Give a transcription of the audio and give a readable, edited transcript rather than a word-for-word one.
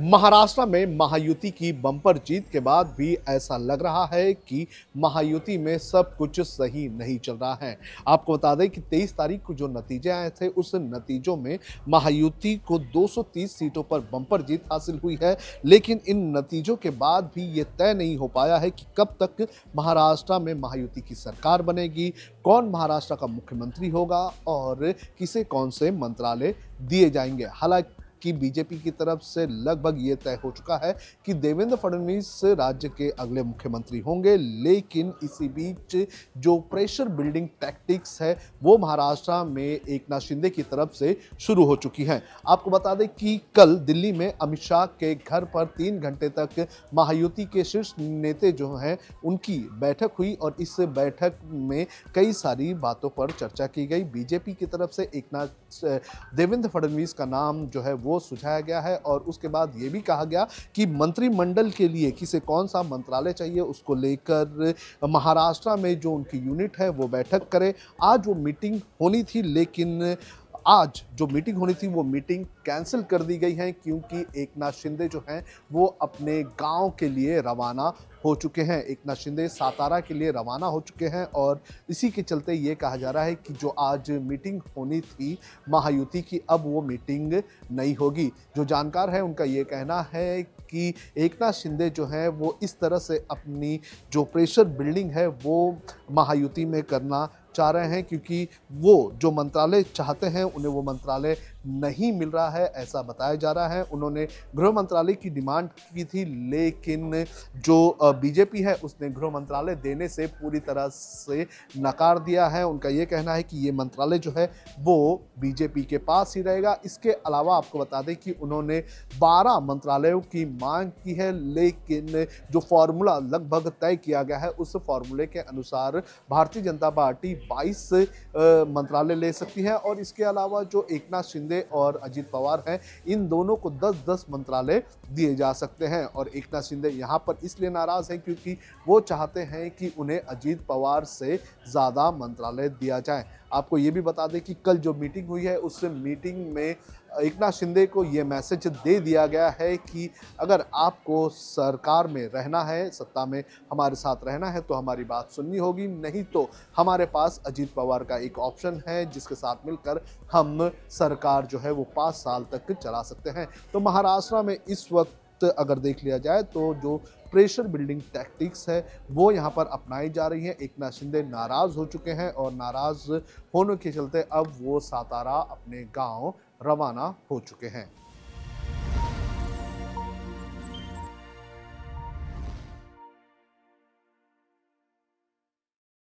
महाराष्ट्र में महायुति की बंपर जीत के बाद भी ऐसा लग रहा है कि महायुति में सब कुछ सही नहीं चल रहा है। आपको बता दें कि 23 तारीख को जो नतीजे आए थे उस नतीजों में महायुति को 230 सीटों पर बंपर जीत हासिल हुई है, लेकिन इन नतीजों के बाद भी ये तय नहीं हो पाया है कि कब तक महाराष्ट्र में महायुति की सरकार बनेगी, कौन महाराष्ट्र का मुख्यमंत्री होगा और किसे कौन से मंत्रालय दिए जाएंगे। हालांकि कि बीजेपी की तरफ से लगभग ये तय हो चुका है कि देवेंद्र फडणवीस राज्य के अगले मुख्यमंत्री होंगे, लेकिन इसी बीच जो प्रेशर बिल्डिंग टैक्टिक्स है वो महाराष्ट्र में एकनाथ शिंदे की तरफ से शुरू हो चुकी है। आपको बता दें कि कल दिल्ली में अमित शाह के घर पर 3 घंटे तक महायुति के शीर्ष नेता जो हैं उनकी बैठक हुई और इस बैठक में कई सारी बातों पर चर्चा की गई। बीजेपी की तरफ से देवेंद्र फडणवीस का नाम जो है वो सुझाया गया है और उसके बाद ये भी कहा गया कि मंत्रिमंडल के लिए किसे कौन सा मंत्रालय चाहिए उसको लेकर महाराष्ट्र में जो उनकी यूनिट है वो बैठक करे। आज वो मीटिंग होनी थी, लेकिन आज जो मीटिंग होनी थी वो मीटिंग कैंसिल कर दी गई है क्योंकि एकनाथ शिंदे जो हैं वो अपने गांव के लिए रवाना हो चुके हैं। एकनाथ शिंदे सातारा के लिए रवाना हो चुके हैं और इसी के चलते ये कहा जा रहा है कि जो आज मीटिंग होनी थी महायुति की अब वो मीटिंग नहीं होगी। जो जानकार है उनका ये कहना है कि एकनाथ शिंदे जो हैं वो इस तरह से अपनी जो प्रेशर बिल्डिंग है वो महायुति में करना चाह रहे हैं क्योंकि वो जो मंत्रालय चाहते हैं उन्हें वो मंत्रालय नहीं मिल रहा है, ऐसा बताया जा रहा है। उन्होंने गृह मंत्रालय की डिमांड की थी, लेकिन जो बीजेपी है उसने गृह मंत्रालय देने से पूरी तरह से नकार दिया है। उनका ये कहना है कि ये मंत्रालय जो है वो बीजेपी के पास ही रहेगा। इसके अलावा आपको बता दें कि उन्होंने 12 मंत्रालयों की मांग की है, लेकिन जो फॉर्मूला लगभग तय किया गया है उस फॉर्मूले के अनुसार भारतीय जनता पार्टी 22 मंत्रालय ले सकती है और इसके अलावा जो एकनाथ शिंदे और अजीत पवार हैं इन दोनों को 10-10 मंत्रालय दिए जा सकते हैं। और एकनाथ शिंदे यहाँ पर इसलिए नाराज़ हैं क्योंकि वो चाहते हैं कि उन्हें अजीत पवार से ज़्यादा मंत्रालय दिया जाए। आपको ये भी बता दें कि कल जो मीटिंग हुई है उस मीटिंग में एकनाथ शिंदे को ये मैसेज दे दिया गया है कि अगर आपको सरकार में रहना है, सत्ता में हमारे साथ रहना है तो हमारी बात सुननी होगी, नहीं तो हमारे पास अजीत पवार का एक ऑप्शन है जिसके साथ मिलकर हम सरकार जो है वो 5 साल तक चला सकते हैं। तो महाराष्ट्र में इस वक्त अगर देख लिया जाए तो जो प्रेशर बिल्डिंग टैक्टिक्स है वो यहाँ पर अपनाई जा रही है। एकनाथ शिंदे नाराज़ हो चुके हैं और नाराज़ होने के चलते अब वो सातारा अपने गांव रवाना हो चुके हैं।